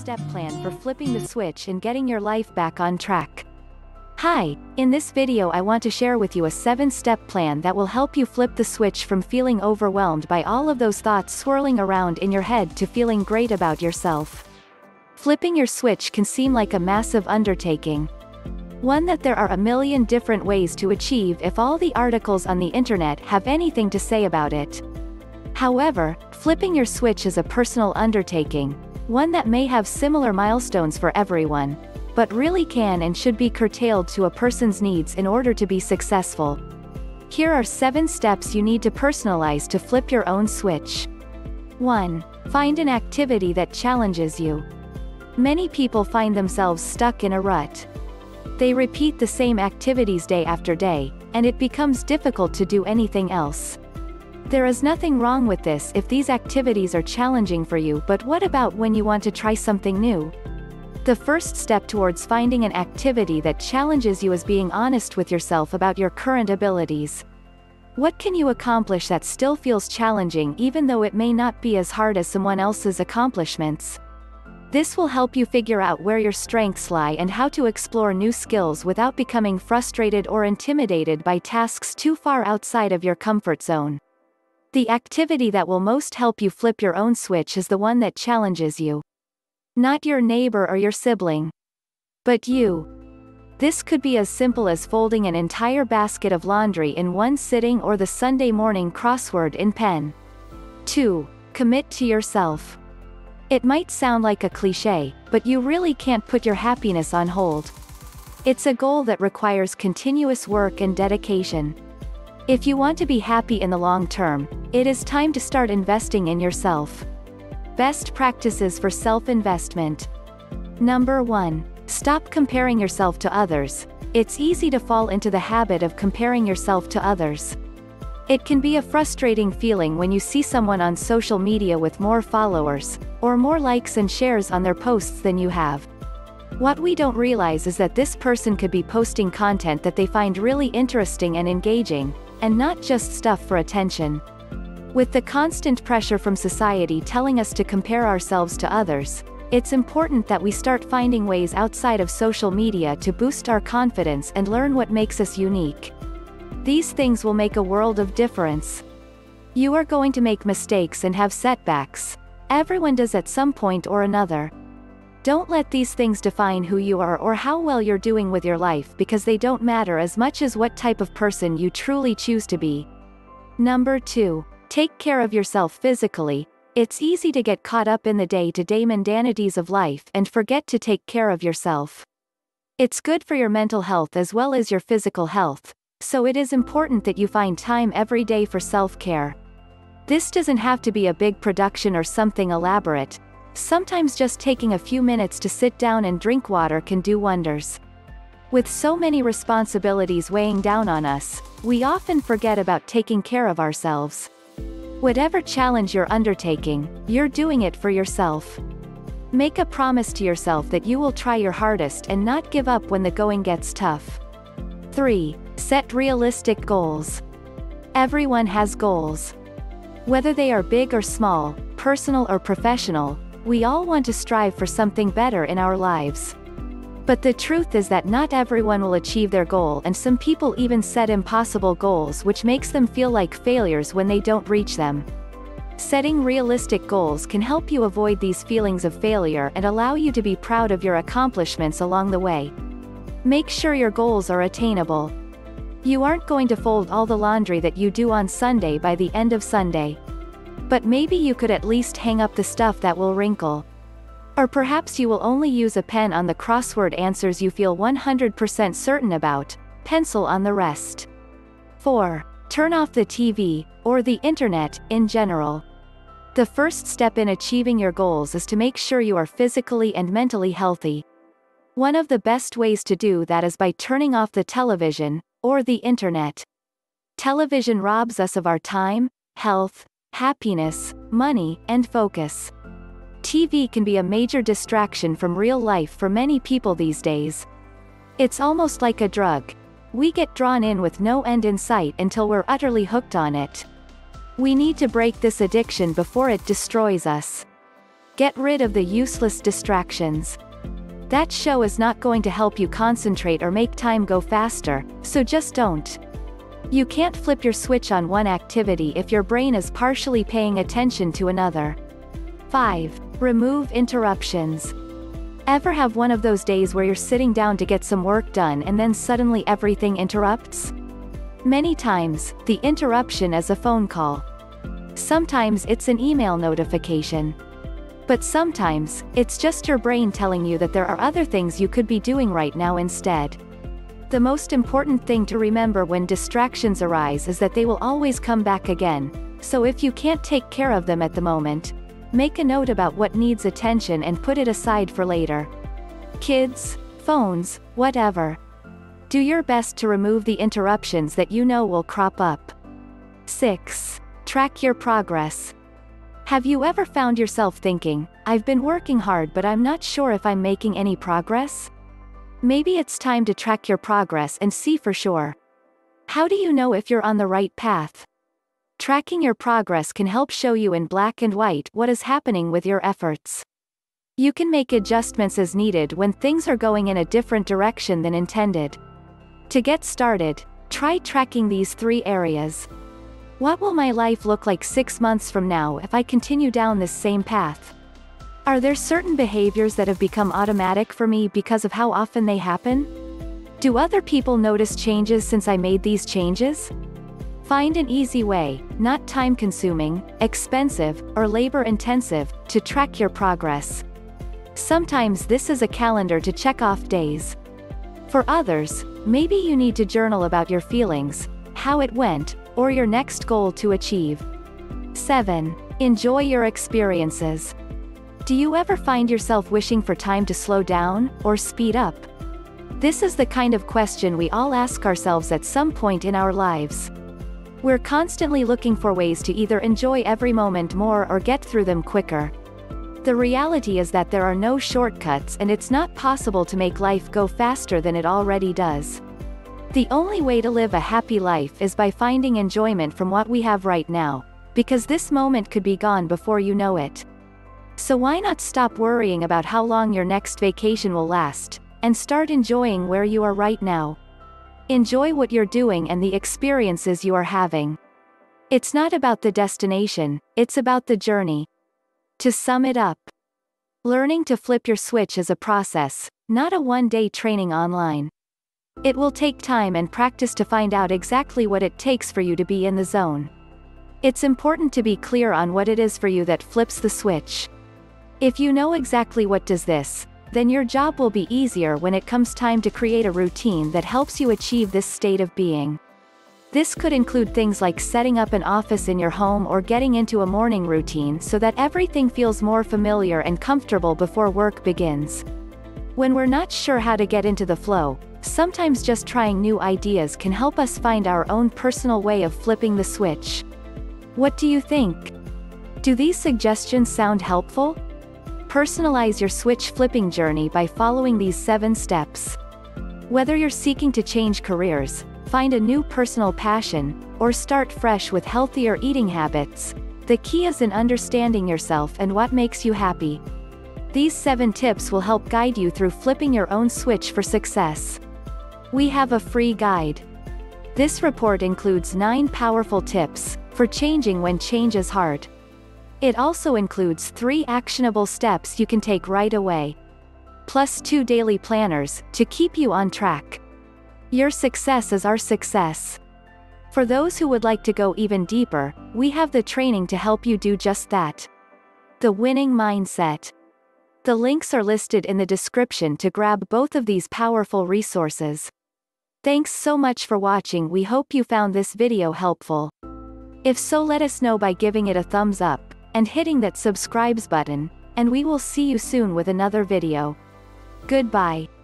step plan for flipping the switch and getting your life back on track. Hi, in this video I want to share with you a 7-step plan that will help you flip the switch from feeling overwhelmed by all of those thoughts swirling around in your head to feeling great about yourself. Flipping your switch can seem like a massive undertaking. One that there are a million different ways to achieve if all the articles on the internet have anything to say about it. However, flipping your switch is a personal undertaking, one that may have similar milestones for everyone, but really can and should be curtailed to a person's needs in order to be successful. Here are 7 steps you need to personalize to flip your own switch. 1. Find an activity that challenges you. Many people find themselves stuck in a rut. They repeat the same activities day after day, and it becomes difficult to do anything else. There is nothing wrong with this if these activities are challenging for you, but what about when you want to try something new? The first step towards finding an activity that challenges you is being honest with yourself about your current abilities. What can you accomplish that still feels challenging even though it may not be as hard as someone else's accomplishments? This will help you figure out where your strengths lie and how to explore new skills without becoming frustrated or intimidated by tasks too far outside of your comfort zone. The activity that will most help you flip your own switch is the one that challenges you. Not your neighbor or your sibling, but you. This could be as simple as folding an entire basket of laundry in one sitting or the Sunday morning crossword in pen. 2. Commit to yourself. It might sound like a cliche, but you really can't put your happiness on hold. It's a goal that requires continuous work and dedication. If you want to be happy in the long term, it is time to start investing in yourself. Best practices for self-investment. Number 1. Stop comparing yourself to others. It's easy to fall into the habit of comparing yourself to others. It can be a frustrating feeling when you see someone on social media with more followers, or more likes and shares on their posts than you have. What we don't realize is that this person could be posting content that they find really interesting and engaging, and not just stuff for attention. With the constant pressure from society telling us to compare ourselves to others, it's important that we start finding ways outside of social media to boost our confidence and learn what makes us unique. These things will make a world of difference. You are going to make mistakes and have setbacks. Everyone does at some point or another. Don't let these things define who you are or how well you're doing with your life, because they don't matter as much as what type of person you truly choose to be. Number 2. Take care of yourself physically. It's easy to get caught up in the day-to-day mundanities of life and forget to take care of yourself. It's good for your mental health as well as your physical health, so it is important that you find time every day for self-care. This doesn't have to be a big production or something elaborate. Sometimes just taking a few minutes to sit down and drink water can do wonders. With so many responsibilities weighing down on us, we often forget about taking care of ourselves. Whatever challenge you're undertaking, you're doing it for yourself. Make a promise to yourself that you will try your hardest and not give up when the going gets tough. 3. Set realistic goals. Everyone has goals. Whether they are big or small, personal or professional, we all want to strive for something better in our lives. But the truth is that not everyone will achieve their goal, and some people even set impossible goals, which makes them feel like failures when they don't reach them. Setting realistic goals can help you avoid these feelings of failure and allow you to be proud of your accomplishments along the way. Make sure your goals are attainable. You aren't going to fold all the laundry that you do on Sunday by the end of Sunday. But maybe you could at least hang up the stuff that will wrinkle. Or perhaps you will only use a pen on the crossword answers you feel 100% certain about, pencil on the rest. 4. Turn off the TV, or the internet, in general. The first step in achieving your goals is to make sure you are physically and mentally healthy. One of the best ways to do that is by turning off the television, or the internet. Television robs us of our time, health, happiness, money, and focus. TV can be a major distraction from real life for many people these days. It's almost like a drug. We get drawn in with no end in sight until we're utterly hooked on it. We need to break this addiction before it destroys us. Get rid of the useless distractions. That show is not going to help you concentrate or make time go faster, so just don't. You can't flip your switch on one activity if your brain is partially paying attention to another. 5. Remove interruptions. Ever have one of those days where you're sitting down to get some work done and then suddenly everything interrupts? Many times, the interruption is a phone call. Sometimes it's an email notification. But sometimes, it's just your brain telling you that there are other things you could be doing right now instead. The most important thing to remember when distractions arise is that they will always come back again, so if you can't take care of them at the moment, make a note about what needs attention and put it aside for later. Kids, phones, whatever. Do your best to remove the interruptions that you know will crop up. 6. Track your progress. Have you ever found yourself thinking, I've been working hard but I'm not sure if I'm making any progress? Maybe it's time to track your progress and see for sure. How do you know if you're on the right path? Tracking your progress can help show you in black and white what is happening with your efforts. You can make adjustments as needed when things are going in a different direction than intended. To get started, try tracking these three areas. What will my life look like 6 months from now if I continue down this same path? Are there certain behaviors that have become automatic for me because of how often they happen? Do other people notice changes since I made these changes? Find an easy way, not time-consuming, expensive, or labor-intensive, to track your progress. Sometimes this is a calendar to check off days. For others, maybe you need to journal about your feelings, how it went, or your next goal to achieve. 7. Enjoy your experiences. Do you ever find yourself wishing for time to slow down, or speed up? This is the kind of question we all ask ourselves at some point in our lives. We're constantly looking for ways to either enjoy every moment more or get through them quicker. The reality is that there are no shortcuts and it's not possible to make life go faster than it already does. The only way to live a happy life is by finding enjoyment from what we have right now, because this moment could be gone before you know it. So why not stop worrying about how long your next vacation will last, and start enjoying where you are right now. Enjoy what you're doing and the experiences you are having. It's not about the destination, it's about the journey. To sum it up, learning to flip your switch is a process, not a one-day training online. It will take time and practice to find out exactly what it takes for you to be in the zone. It's important to be clear on what it is for you that flips the switch. If you know exactly what does this, then your job will be easier when it comes time to create a routine that helps you achieve this state of being. This could include things like setting up an office in your home or getting into a morning routine so that everything feels more familiar and comfortable before work begins. When we're not sure how to get into the flow, sometimes just trying new ideas can help us find our own personal way of flipping the switch. What do you think? Do these suggestions sound helpful? Personalize your switch flipping journey by following these 7 steps. Whether you're seeking to change careers, find a new personal passion, or start fresh with healthier eating habits, the key is in understanding yourself and what makes you happy. These 7 tips will help guide you through flipping your own switch for success. We have a free guide. This report includes 9 powerful tips for changing when change is hard. It also includes 3 actionable steps you can take right away, plus 2 daily planners to keep you on track. Your success is our success. For those who would like to go even deeper, we have the training to help you do just that. The Winning Mindset. The links are listed in the description to grab both of these powerful resources. Thanks so much for watching. We hope you found this video helpful. If so, let us know by giving it a thumbs up and hitting that subscribe button, and we will see you soon with another video. Goodbye.